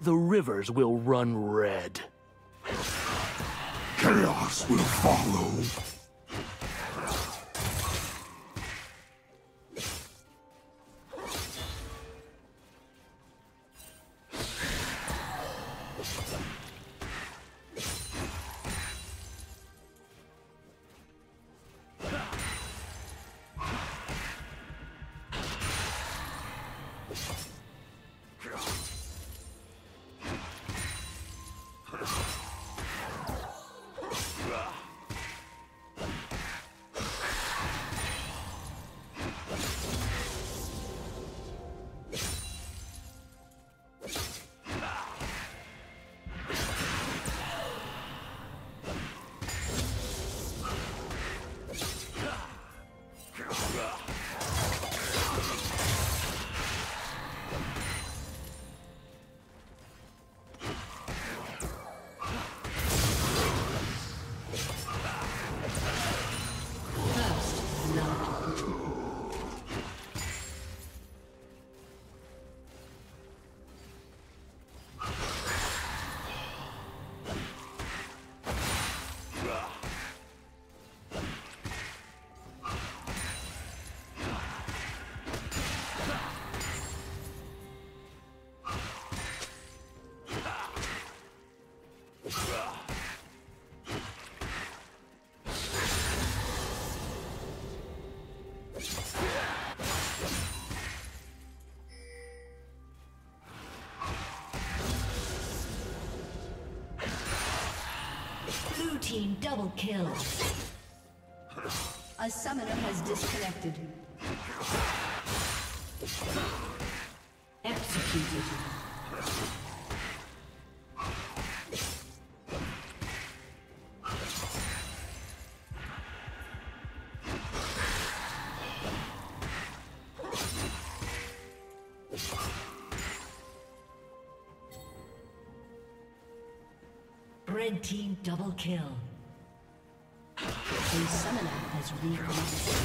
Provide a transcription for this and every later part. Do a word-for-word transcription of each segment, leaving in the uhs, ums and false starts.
the rivers will run red. Chaos will follow. Blue team double kill. A summoner has disconnected. Executed. Red team double kill. A summoner has reconnected.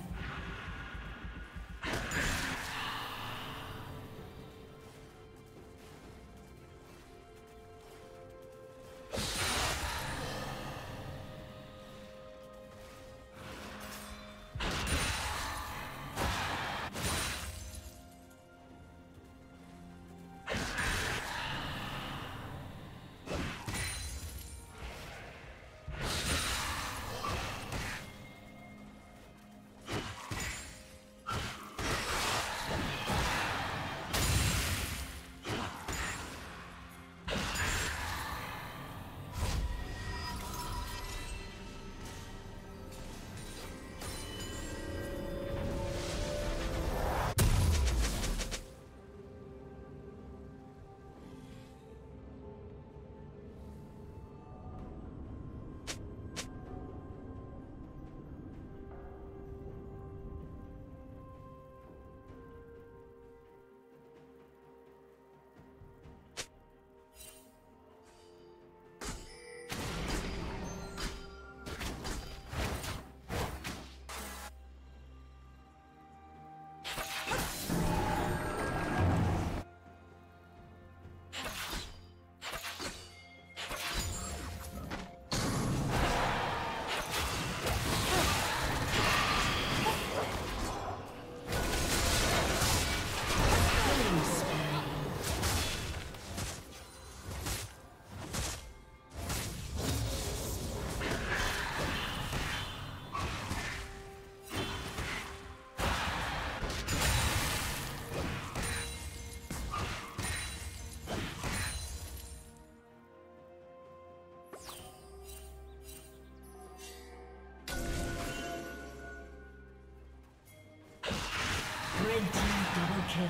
Kill.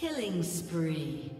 Killing spree.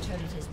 team's turret has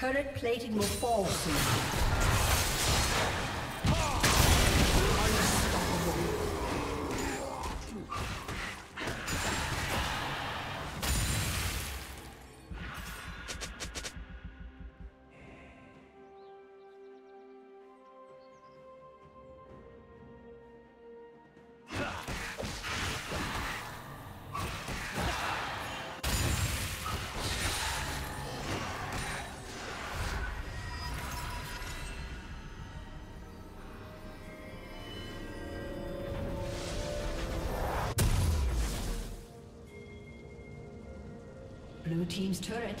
Current plating will fall soon. Blue team's turret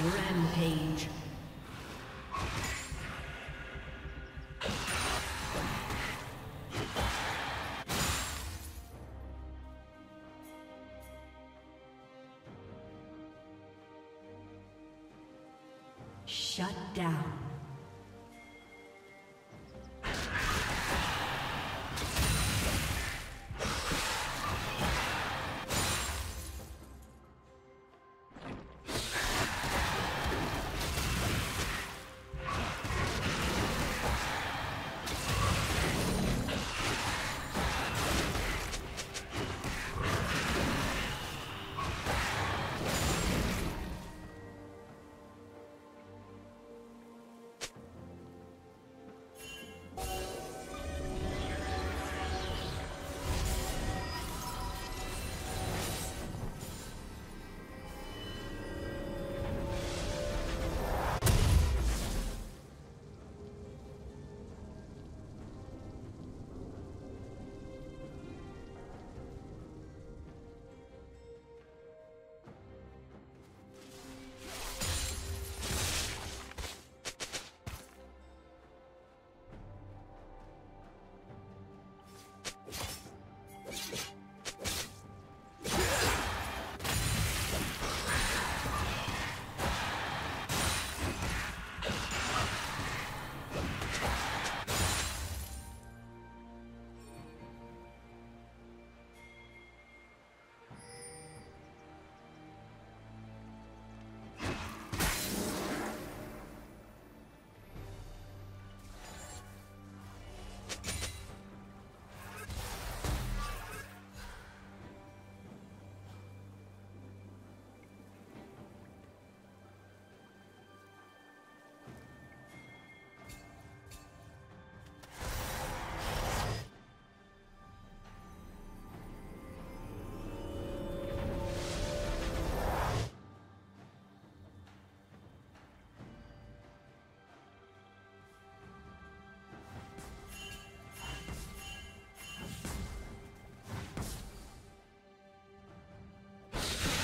Rampage. Shut down.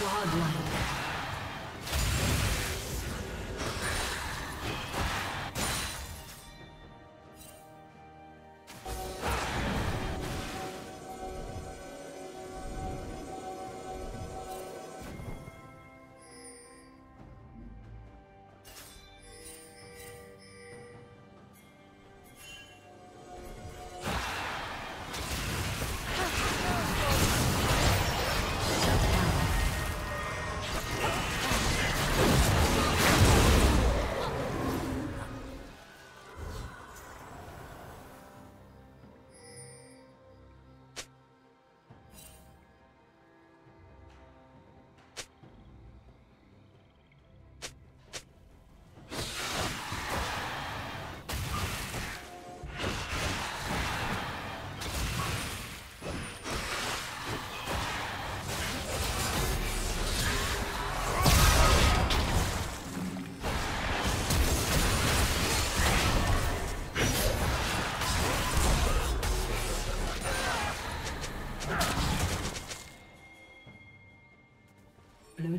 Godlike. Blue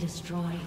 Destroyed.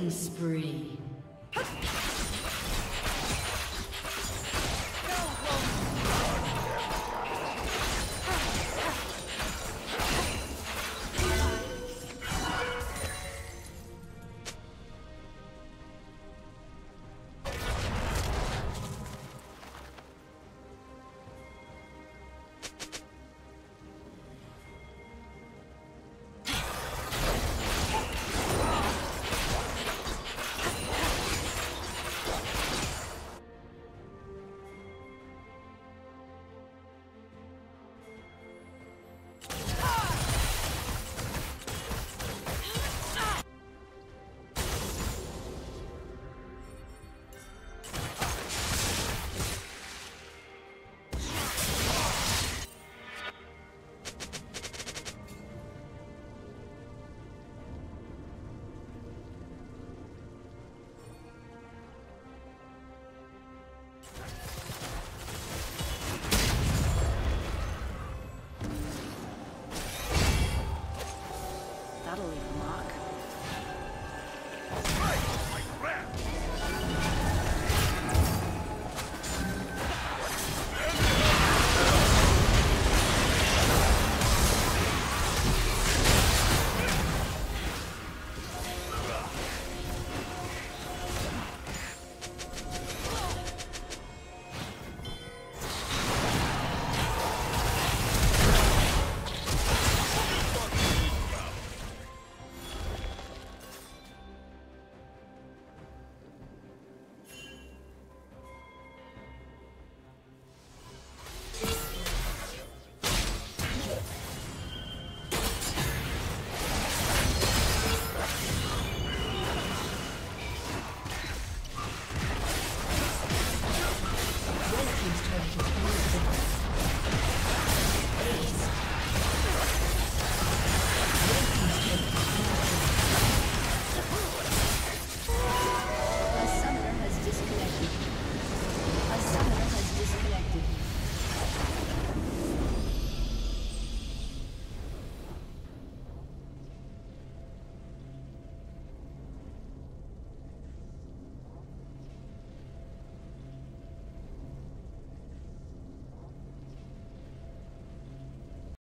Killing spree.